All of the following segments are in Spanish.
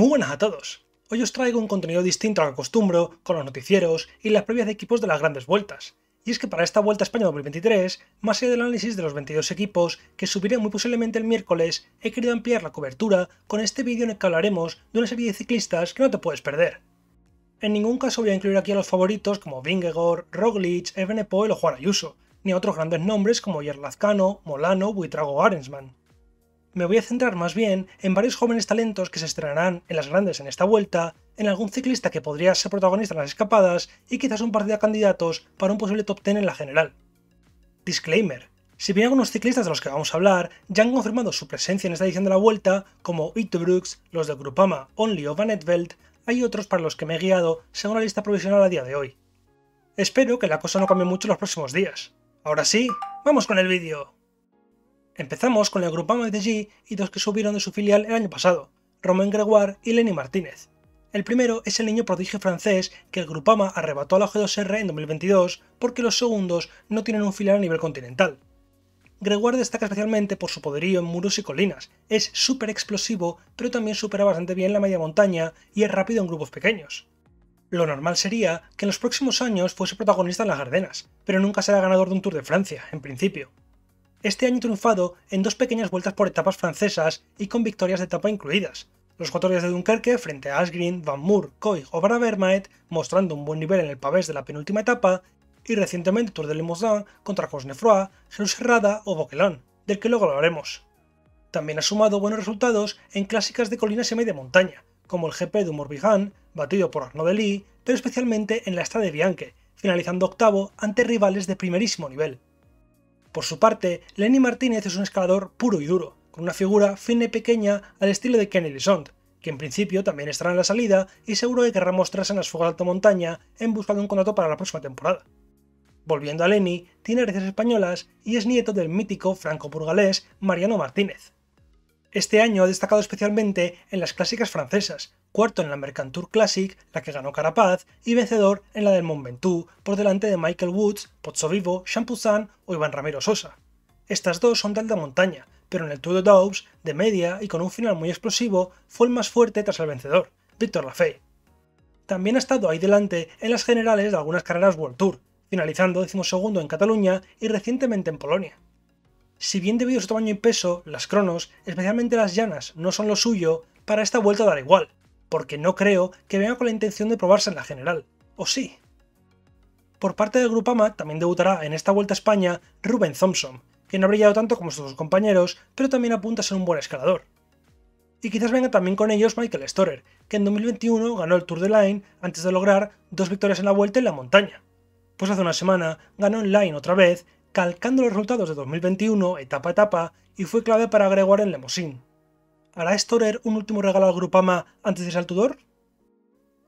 Muy buenas a todos. Hoy os traigo un contenido distinto al que acostumbro, con los noticieros y las previas de equipos de las grandes vueltas. Y es que para esta Vuelta a España 2023, más allá del análisis de los 22 equipos que subiré muy posiblemente el miércoles, he querido ampliar la cobertura con este vídeo en el que hablaremos de una serie de ciclistas que no te puedes perder. En ningún caso voy a incluir aquí a los favoritos como Vingegaard, Roglic, Evenepoel o Juan Ayuso, ni a otros grandes nombres como Oier Lazkano, Molano, Buitrago o Arensman. Me voy a centrar más bien en varios jóvenes talentos que se estrenarán en las grandes en esta vuelta, en algún ciclista que podría ser protagonista en las escapadas y quizás un par de candidatos para un posible top 10 en la general. Disclaimer: si bien algunos ciclistas de los que vamos a hablar ya han confirmado su presencia en esta edición de la vuelta, como Uijtdebroeks, los de Groupama, Onley o Van Eetvelt, hay otros para los que me he guiado según la lista provisional a día de hoy. Espero que la cosa no cambie mucho en los próximos días. Ahora sí, ¡vamos con el vídeo! Empezamos con el Groupama de AG2R y dos que subieron de su filial el año pasado, Romain Grégoire y Lenny Martínez. El primero es el niño prodigio francés que el Groupama arrebató a la AG2R en 2022 porque los segundos no tienen un filial a nivel continental. Grégoire destaca especialmente por su poderío en muros y colinas, es súper explosivo pero también supera bastante bien la media montaña y es rápido en grupos pequeños. Lo normal sería que en los próximos años fuese protagonista en las Ardenas, pero nunca será ganador de un Tour de Francia, en principio. Este año triunfado en dos pequeñas vueltas por etapas francesas y con victorias de etapa incluidas, los 4 días de Dunkerque frente a Asgreen, Van Moor, Koig o Van Avermaet, mostrando un buen nivel en el pavés de la penúltima etapa, y recientemente Tour de Doubs contra José Nefroy, Jesús Herrada o Boquelán, del que luego hablaremos. También ha sumado buenos resultados en clásicas de colinas y media montaña, como el GP de Morbihan, batido por Arnaud de Lee, pero especialmente en la Estrada de Bianque, finalizando octavo ante rivales de primerísimo nivel. Por su parte, Lenny Martínez es un escalador puro y duro, con una figura fina y pequeña al estilo de Kenny Lisond, que en principio también estará en la salida y seguro que querrá mostrarse en las fugas de alta montaña en busca de un contrato para la próxima temporada. Volviendo a Lenny, tiene raíces españolas y es nieto del mítico franco-burgalés Mariano Martínez. Este año ha destacado especialmente en las clásicas francesas, cuarto en la Mercantour Classic, la que ganó Carapaz, y vencedor en la del Mont Ventoux, por delante de Michael Woods, Pozzovivo, Champuzán o Iván Ramiro Sosa. Estas dos son de alta montaña, pero en el Tour de Doubs, de media y con un final muy explosivo, fue el más fuerte tras el vencedor, Víctor Lafay. También ha estado ahí delante en las generales de algunas carreras World Tour, finalizando 12º en Cataluña y recientemente en Polonia. Si bien debido a su tamaño y peso, las cronos, especialmente las llanas, no son lo suyo, para esta vuelta dará igual, porque no creo que venga con la intención de probarse en la general, ¿o sí? Por parte del Groupama también debutará en esta Vuelta a España Ruben Thompson, que no ha brillado tanto como sus dos compañeros, pero también apunta a ser un buen escalador. Y quizás venga también con ellos Michael Storer, que en 2021 ganó el Tour de Line antes de lograr 2 victorias en la Vuelta y la montaña. Pues hace una semana ganó en Line otra vez, calcando los resultados de 2021 etapa a etapa, y fue clave para Grégoire en Lemosín. ¿Hará Storer un último regalo al Groupama antes de irse al Tudor?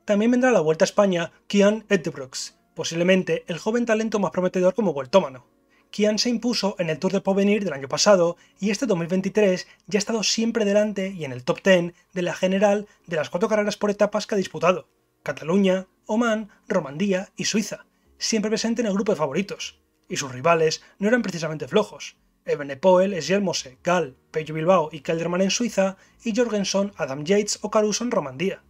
También vendrá a la Vuelta a España Cian Uijtdebroeks, posiblemente el joven talento más prometedor como vueltómano. Cian se impuso en el Tour del Porvenir del año pasado y este 2023 ya ha estado siempre delante y en el top 10 de la general de las 4 carreras por etapas que ha disputado, Cataluña, Omán, Romandía y Suiza, siempre presente en el grupo de favoritos. Y sus rivales no eran precisamente flojos: Evenepoel, Esjelmose, Gal, Pello Bilbao y Kelderman en Suiza, y Jorgensen, Adam Yates o Caruso en Romandía.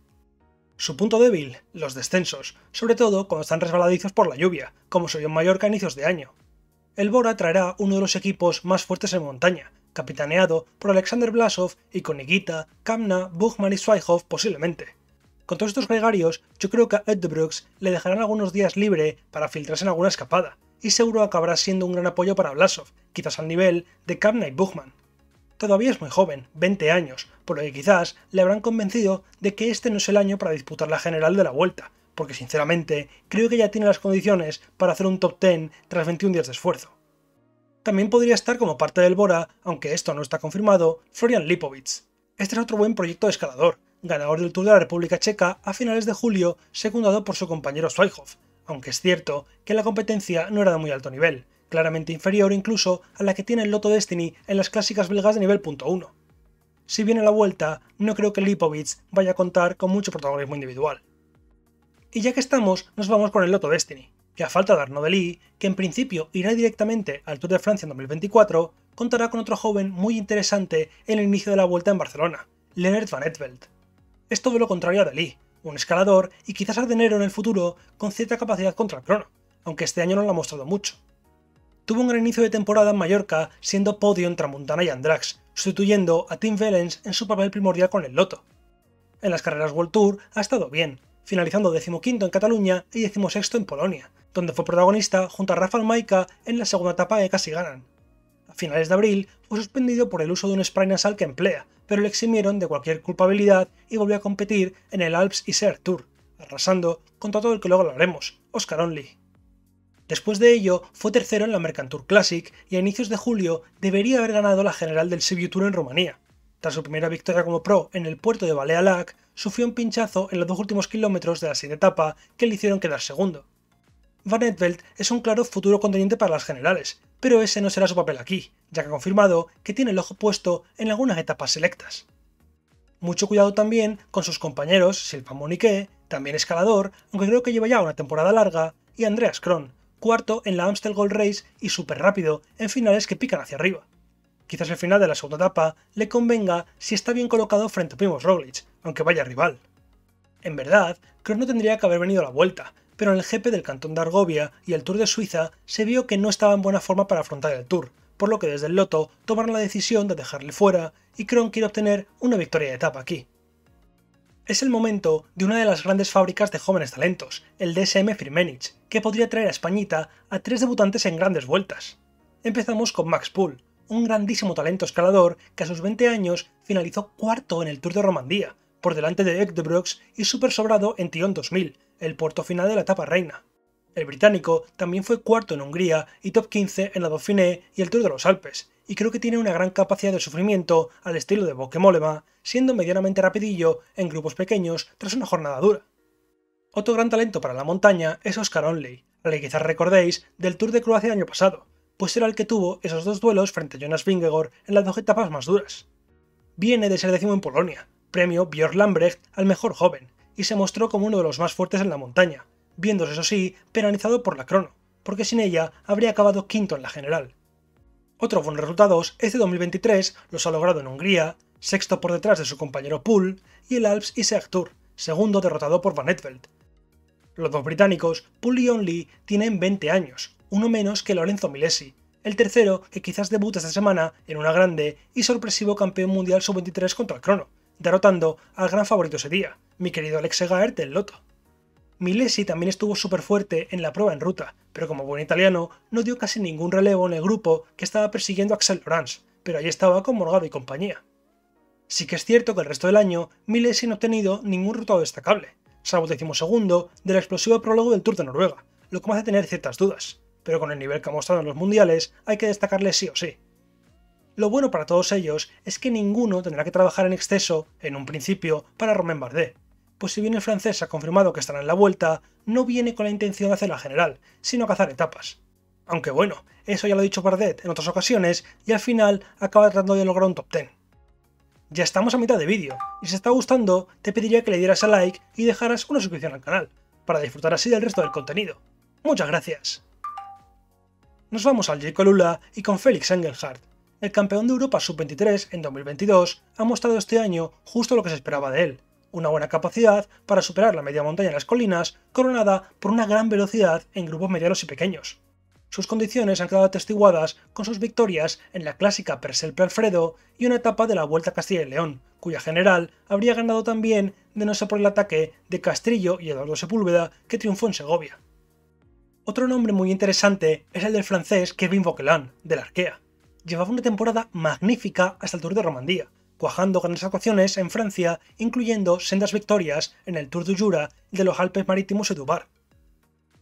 Su punto débil, los descensos, sobre todo cuando están resbaladizos por la lluvia, como se vio en Mallorca a inicios de año. El Bora traerá uno de los equipos más fuertes en montaña, capitaneado por Alexander Vlasov y con Nikita, Kämna, Buchmann y Zweighoff posiblemente. Con todos estos gregarios, yo creo que a Uijtdebroeks le dejarán algunos días libre para filtrarse en alguna escapada, y seguro acabará siendo un gran apoyo para Vlasov, quizás al nivel de Kämna y Buchmann. Todavía es muy joven, 20 años, por lo que quizás le habrán convencido de que este no es el año para disputar la general de la vuelta, porque sinceramente creo que ya tiene las condiciones para hacer un top 10 tras 21 días de esfuerzo. También podría estar como parte del Bora, aunque esto no está confirmado, Florian Lipowitz. Este es otro buen proyecto de escalador, ganador del Tour de la República Checa a finales de julio, secundado por su compañero Zweighoff, aunque es cierto que la competencia no era de muy alto nivel, claramente inferior incluso a la que tiene el Lotto Dstny en las clásicas belgas de nivel .1. Si viene la vuelta, no creo que Lipowitz vaya a contar con mucho protagonismo individual. Y ya que estamos, nos vamos con el Lotto Dstny, que a falta de Arnaud de Lee, que en principio irá directamente al Tour de Francia en 2024, contará con otro joven muy interesante en el inicio de la vuelta en Barcelona, Lennart Van Eetvelt. es todo lo contrario a De Lee, un escalador y quizás ardenero en el futuro con cierta capacidad contra el crono, aunque este año no lo ha mostrado mucho. Tuvo un gran inicio de temporada en Mallorca siendo podio en Tramuntana y Andrax, sustituyendo a Tim Wellens en su papel primordial con el Lotto. En las carreras World Tour ha estado bien, finalizando 15º en Cataluña y 16º en Polonia, donde fue protagonista junto a Rafał Majka en la segunda etapa que casi ganan. A finales de abril fue suspendido por el uso de un spray nasal que emplea, pero le eximieron de cualquier culpabilidad y volvió a competir en el Alps AG2R Tour, arrasando contra todo el que luego hablaremos, Oscar Onley. Después de ello fue tercero en la Mercantour Classic y a inicios de julio debería haber ganado la general del Sibiu Tour en Rumanía. Tras su primera victoria como pro en el puerto de Baleac, sufrió un pinchazo en los dos últimos kilómetros de la siguiente etapa que le hicieron quedar segundo. Van Eetvelt es un claro futuro contendiente para las generales, pero ese no será su papel aquí, ya que ha confirmado que tiene el ojo puesto en algunas etapas selectas. Mucho cuidado también con sus compañeros Sylvain Moniquet, también escalador, aunque creo que lleva ya una temporada larga, y Andreas Kron, cuarto en la Amstel Gold Race y súper rápido en finales que pican hacia arriba. Quizás el final de la segunda etapa le convenga si está bien colocado frente a Primoz Roglic, aunque vaya rival. En verdad, Kron no tendría que haber venido a la vuelta, pero en el GP del Cantón de Argovia y el Tour de Suiza se vio que no estaba en buena forma para afrontar el Tour, por lo que desde el Lotto tomaron la decisión de dejarle fuera y Kron quiere obtener una victoria de etapa aquí. Es el momento de una de las grandes fábricas de jóvenes talentos, el DSM Firmenich, que podría traer a Españita a tres debutantes en grandes vueltas. Empezamos con Max Pool, un grandísimo talento escalador que a sus 20 años finalizó cuarto en el Tour de Romandía, por delante de Uijtdebroeks y súper sobrado en Tion 2000, el puerto final de la etapa reina. El británico también fue cuarto en Hungría y top 15 en la Dauphiné y el Tour de los Alpes, y creo que tiene una gran capacidad de sufrimiento al estilo de Boquelán, siendo medianamente rapidillo en grupos pequeños tras una jornada dura. Otro gran talento para la montaña es Oscar Onley, al que quizás recordéis del Tour de Croacia del año pasado, pues era el que tuvo esos dos duelos frente a Jonas Vingegaard en las dos etapas más duras. Viene de ser décimo en Polonia, premio Björn Lambrecht al mejor joven, y se mostró como uno de los más fuertes en la montaña, viéndose eso sí penalizado por la crono, porque sin ella habría acabado quinto en la general. Otros buenos resultados este 2023 los ha logrado en Hungría, sexto por detrás de su compañero Pool, y el Alps AG2R Tour, segundo derrotado por Van Eetvelt. Los dos británicos, Pool y Onley, tienen 20 años, uno menos que Lorenzo Milesi, el tercero que quizás debuta esta semana en una grande y sorpresivo campeón mundial sub-23 contra el crono, derrotando al gran favorito ese día, mi querido Alex Segaert del Lotto. Milesi también estuvo súper fuerte en la prueba en ruta, pero como buen italiano no dio casi ningún relevo en el grupo que estaba persiguiendo a Axel Laurens, pero ahí estaba con Morgado y compañía. Sí que es cierto que el resto del año Milesi no ha obtenido ningún resultado destacable, salvo 12º del explosivo prólogo del Tour de Noruega, lo que me hace tener ciertas dudas, pero con el nivel que ha mostrado en los mundiales hay que destacarle sí o sí. Lo bueno para todos ellos es que ninguno tendrá que trabajar en exceso, en un principio, para Romain Bardet, pues si bien el francés ha confirmado que estará en la vuelta, no viene con la intención de hacer la general, sino cazar etapas. Aunque bueno, eso ya lo ha dicho Bardet en otras ocasiones y al final acaba tratando de lograr un top 10. Ya estamos a mitad de vídeo, y si te está gustando te pediría que le dieras a like y dejaras una suscripción al canal, para disfrutar así del resto del contenido. ¡Muchas gracias! Nos vamos al J. Colula y con Felix Engelhardt. El campeón de Europa sub-23 en 2022 ha mostrado este año justo lo que se esperaba de él, una buena capacidad para superar la media montaña en las colinas, coronada por una gran velocidad en grupos medianos y pequeños. Sus condiciones han quedado atestiguadas con sus victorias en la clásica Persell-Pralfredo y una etapa de la Vuelta a Castilla y León, cuya general habría ganado también de no ser por el ataque de Castrillo y Eduardo Sepúlveda, que triunfó en Segovia. Otro nombre muy interesante es el del francés Kevin Boquelán, del Arkea. Llevaba una temporada magnífica hasta el Tour de Romandía, cuajando grandes actuaciones en Francia, incluyendo sendas victorias en el Tour du Jura de los Alpes Marítimos y Dubar.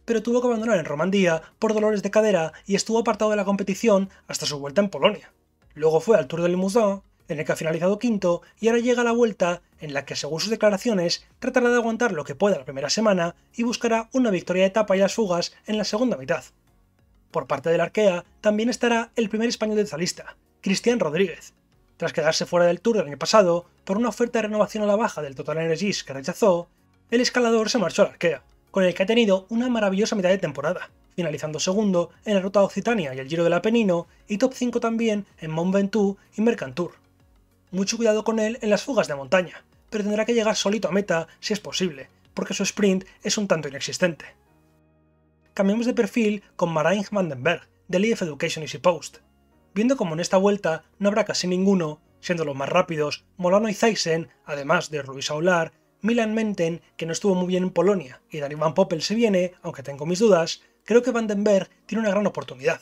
Pero tuvo que abandonar en Romandía por dolores de cadera y estuvo apartado de la competición hasta su vuelta en Polonia. Luego fue al Tour de Limousin, en el que ha finalizado quinto, y ahora llega a la vuelta en la que, según sus declaraciones, tratará de aguantar lo que pueda la primera semana y buscará una victoria de etapa y las fugas en la segunda mitad. Por parte del Arkea también estará el primer español detalista, Cristian Rodríguez. Tras quedarse fuera del Tour del año pasado por una oferta de renovación a la baja del TotalEnergies que rechazó, el escalador se marchó al Arkea, con el que ha tenido una maravillosa mitad de temporada, finalizando segundo en la Ruta Occitania y el Giro del Apenino y top 5 también en Mont Ventoux y Mercantour. Mucho cuidado con él en las fugas de montaña, pero tendrá que llegar solito a meta si es posible, porque su sprint es un tanto inexistente. Cambiamos de perfil con Marijn Vandenberg, del IF Education Easy Post, viendo como en esta vuelta no habrá casi ninguno, siendo los más rápidos Molano y Thijssen, además de Ruiz Aoular, Milan Menten, que no estuvo muy bien en Polonia, y Dani Van Poppel se viene, aunque tengo mis dudas, creo que Vandenberg tiene una gran oportunidad.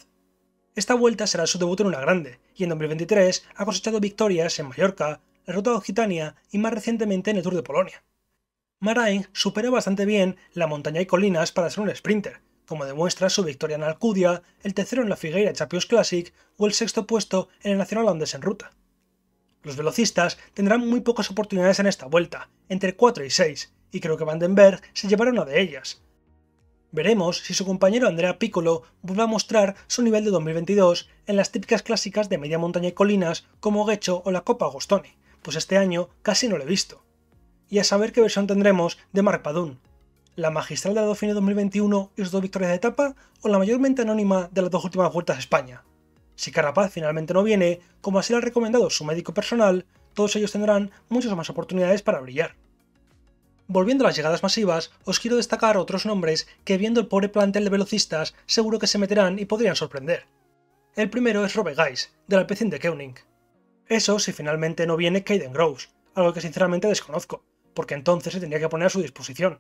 Esta vuelta será su debut en una grande, y en 2023 ha cosechado victorias en Mallorca, la Ruta de Occitania y más recientemente en el Tour de Polonia. Marijn supera bastante bien la montaña y colinas para ser un sprinter, como demuestra su victoria en Alcudia, el tercero en la Figueira Champions Classic o el sexto puesto en el Nacional Holandés en Ruta. Los velocistas tendrán muy pocas oportunidades en esta vuelta, entre 4 y 6, y creo que Vandenberg se llevará una de ellas. Veremos si su compañero Andrea Piccolo vuelve a mostrar su nivel de 2022 en las típicas clásicas de media montaña y colinas como Guecho o la Copa Agostoni, pues este año casi no lo he visto. Y a saber qué versión tendremos de Marc Padun, la magistral de la Dauphiné 2021 y sus dos victorias de etapa, o la mayormente anónima de las dos últimas vueltas a España. Si Carapaz finalmente no viene, como así lo ha recomendado su médico personal, todos ellos tendrán muchas más oportunidades para brillar. Volviendo a las llegadas masivas, os quiero destacar otros nombres que viendo el pobre plantel de velocistas seguro que se meterán y podrían sorprender. El primero es Robert Geiss, del Alpecin de Keuning. Eso si finalmente no viene Caden Groves, algo que sinceramente desconozco, porque entonces se tendría que poner a su disposición.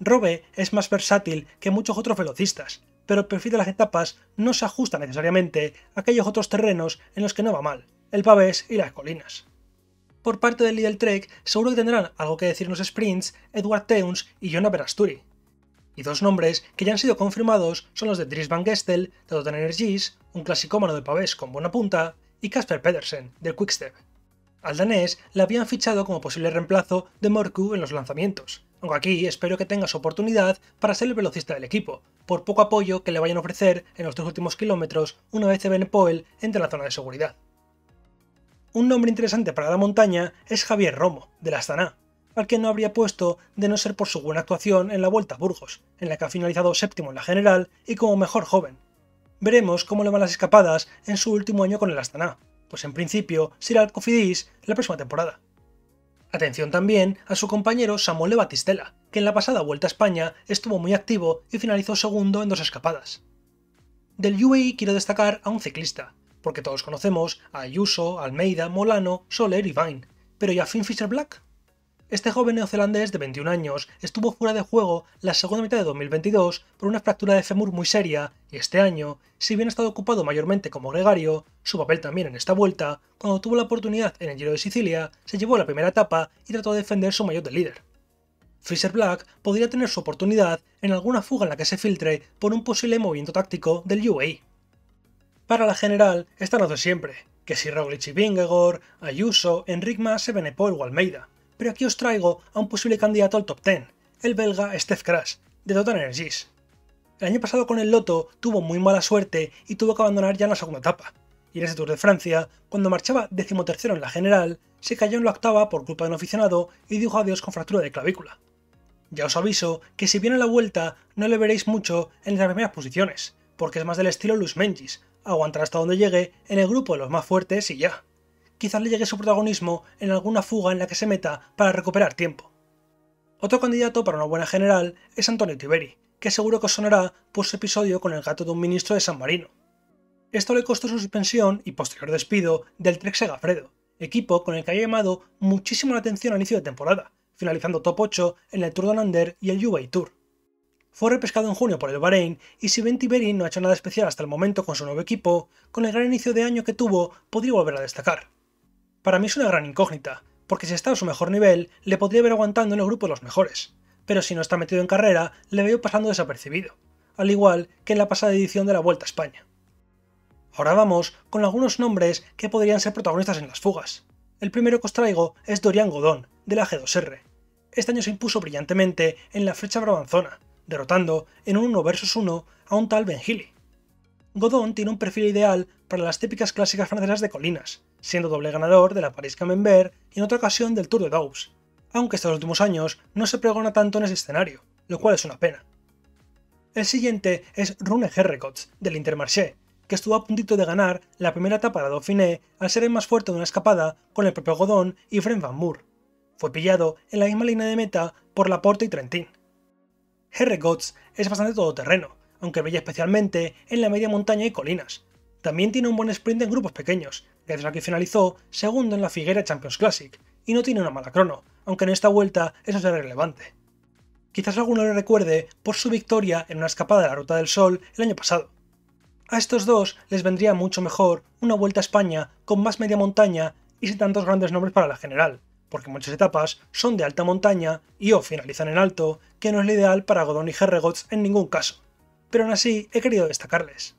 Robe es más versátil que muchos otros velocistas, pero el perfil de las etapas no se ajusta necesariamente a aquellos otros terrenos en los que no va mal, el pavés y las colinas. Por parte del Lidl Trek seguro que tendrán algo que decir en los sprints Edward Teuns y Jona Verasturi. Y dos nombres que ya han sido confirmados son los de Dries Van Gestel, de Total Energies, un clasicómano de pavés con buena punta, y Kasper Pedersen, del Quickstep. Al danés le habían fichado como posible reemplazo de Morku en los lanzamientos, aunque aquí espero que tenga su oportunidad para ser el velocista del equipo, por poco apoyo que le vayan a ofrecer en los tres últimos kilómetros una vez Evenepoel entre en la zona de seguridad. Un nombre interesante para la montaña es Javier Romo, del Astana, al que no habría puesto de no ser por su buena actuación en la Vuelta a Burgos, en la que ha finalizado séptimo en la general y como mejor joven. Veremos cómo le van las escapadas en su último año con el Astana, pues en principio será el Cofidis la próxima temporada. Atención también a su compañero Samuele Batistela, que en la pasada Vuelta a España estuvo muy activo y finalizó segundo en dos escapadas. Del UAE quiero destacar a un ciclista, porque todos conocemos a Ayuso, Almeida, Molano, Soler y Vine, pero ¿y a Finn Fisher-Black? Este joven neozelandés de 21 años estuvo fuera de juego la segunda mitad de 2022 por una fractura de fémur muy seria y este año, si bien ha estado ocupado mayormente como gregario, su papel también en esta vuelta, cuando tuvo la oportunidad en el Giro de Sicilia, se llevó a la primera etapa y trató de defender su maillot de líder. Fisher-Black podría tener su oportunidad en alguna fuga en la que se filtre por un posible movimiento táctico del UAE. Para la general están los de siempre, que si Roglic y Vingegaard, Ayuso, Enric Mas, Evenepoel o Almeida, pero aquí os traigo a un posible candidato al top 10, el belga Stef Crash, de Total Energies. El año pasado con el Lotto tuvo muy mala suerte y tuvo que abandonar ya en la segunda etapa, y en este Tour de Francia, cuando marchaba 13º en la general, se cayó en la octava por culpa de un aficionado y dijo adiós con fractura de clavícula. Ya os aviso que si viene la vuelta no le veréis mucho en las primeras posiciones, porque es más del estilo Luis Mengis, aguantar hasta donde llegue en el grupo de los más fuertes y ya. Quizás le llegue su protagonismo en alguna fuga en la que se meta para recuperar tiempo. Otro candidato para una buena general es Antonio Tiberi, que seguro que os sonará por su episodio con el gato de un ministro de San Marino. Esto le costó su suspensión y posterior despido del Trek Segafredo, equipo con el que ha llamado muchísimo la atención al inicio de temporada, finalizando top 8 en el Tour de Hollander y el UAE Tour. Fue repescado en junio por el Bahrein y si bien Tiberi no ha hecho nada especial hasta el momento con su nuevo equipo, con el gran inicio de año que tuvo podría volver a destacar. Para mí es una gran incógnita, porque si está a su mejor nivel, le podría ver aguantando en el grupo de los mejores, pero si no está metido en carrera, le veo pasando desapercibido, al igual que en la pasada edición de la Vuelta a España. Ahora vamos con algunos nombres que podrían ser protagonistas en las fugas. El primero que os traigo es Dorian Godón, de la AG2R. Este año se impuso brillantemente en la Flecha Brabanzona, derrotando en un 1-1 a un tal Ben Healy. Godón tiene un perfil ideal para las típicas clásicas francesas de colinas, siendo doble ganador de la París-Camembert y en otra ocasión del Tour de Doubs, aunque estos últimos años no se pregona tanto en ese escenario, lo cual es una pena. El siguiente es Rune Herrekots, del Intermarché, que estuvo a puntito de ganar la primera etapa de la Dauphiné al ser el más fuerte de una escapada con el propio Godón y Fren Van Moor. fue pillado en la misma línea de meta por Laporte y Trentin. Herregods es bastante todoterreno, aunque brilla especialmente en la media montaña y colinas. También tiene un buen sprint en grupos pequeños, gracias a que finalizó segundo en la Figuera Champions Classic, y no tiene una mala crono, aunque en esta vuelta eso será relevante. Quizás alguno le recuerde por su victoria en una escapada de la Ruta del Sol el año pasado. A estos dos les vendría mucho mejor una Vuelta a España con más media montaña y sin tantos grandes nombres para la general, porque muchas etapas son de alta montaña y o finalizan en alto, que no es lo ideal para Godón y Herregods en ningún caso, pero aún así he querido destacarles.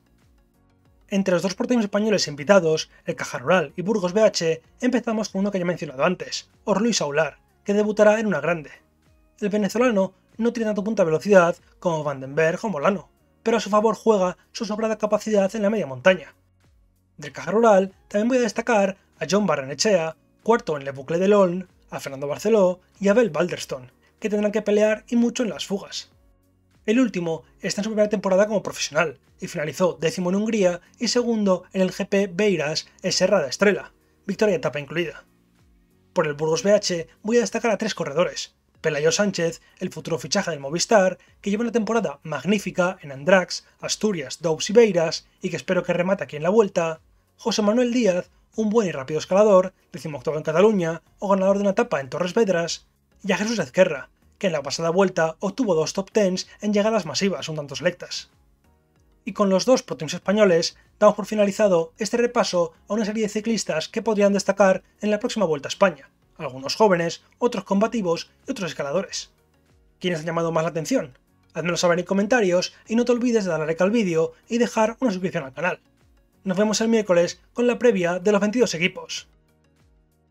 Entre los dos porteños españoles invitados, el Caja Rural y Burgos BH, empezamos con uno que ya he mencionado antes, Orlu Saular, que debutará en una grande. El venezolano no tiene tanto punta de velocidad como Vandenberg o Molano, pero a su favor juega su sobrada capacidad en la media montaña. Del Caja Rural también voy a destacar a John Barrenechea, cuarto en Le Boucle de Lon, a Fernando Barceló y a Abel Balderston, que tendrán que pelear y mucho en las fugas. El último está en su primera temporada como profesional y finalizó décimo en Hungría y segundo en el GP Beiras Serra da Estrela, victoria de etapa incluida. Por el Burgos BH voy a destacar a tres corredores: Pelayo Sánchez, el futuro fichaje del Movistar, que lleva una temporada magnífica en Andrax, Asturias, Doubs y Beiras y que espero que remate aquí en la Vuelta; José Manuel Díaz, un buen y rápido escalador, decimoctavo en Cataluña o ganador de una etapa en Torres Vedras; y a Jesús Ezquerra, que en la pasada vuelta obtuvo dos top 10s en llegadas masivas un tanto selectas. Y con los dos pro teams españoles damos por finalizado este repaso a una serie de ciclistas que podrían destacar en la próxima Vuelta a España, algunos jóvenes, otros combativos y otros escaladores. ¿Quiénes han llamado más la atención? Házmelo saber en comentarios y no te olvides de darle like al vídeo y dejar una suscripción al canal. Nos vemos el miércoles con la previa de los 22 equipos.